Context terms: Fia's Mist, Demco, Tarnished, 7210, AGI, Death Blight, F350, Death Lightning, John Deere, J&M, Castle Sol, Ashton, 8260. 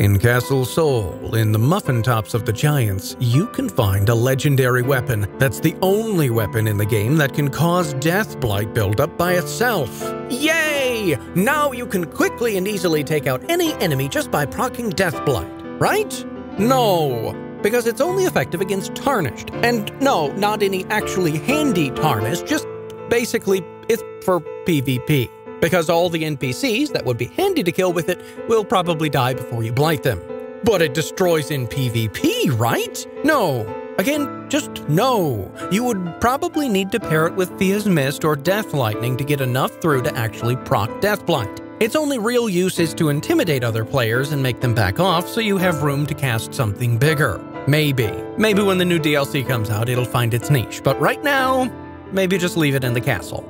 In Castle Sol, in the muffin tops of the giants, you can find a legendary weapon that's the only weapon in the game that can cause Death Blight buildup by itself. Yay! Now you can quickly and easily take out any enemy just by proccing Death Blight, right? No! Because it's only effective against Tarnished. And no, not any actually handy Tarnished, just basically it's for PvP. Because all the NPCs that would be handy to kill with it will probably die before you blight them. But it destroys in PvP, right? No. Again, just no. You would probably need to pair it with Fia's Mist or Death Lightning to get enough through to actually proc Death Blight. Its only real use is to intimidate other players and make them back off so you have room to cast something bigger. Maybe. Maybe when the new DLC comes out, it'll find its niche. But right now, maybe just leave it in the castle.